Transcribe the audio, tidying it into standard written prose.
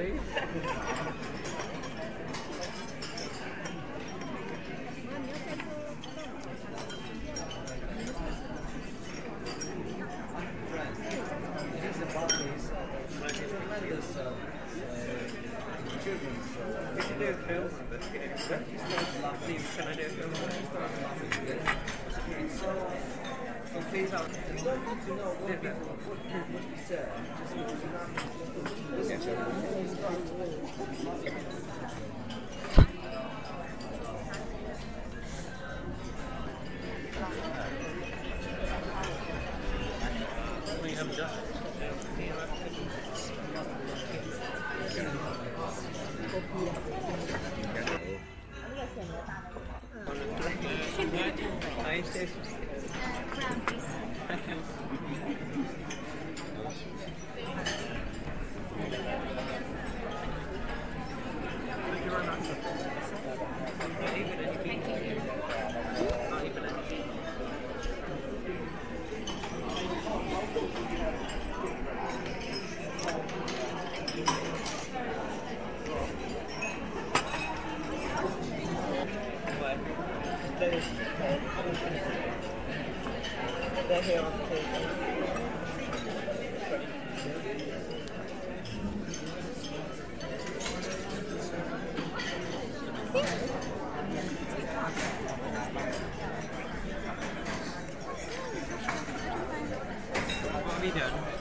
Really? What are we doing?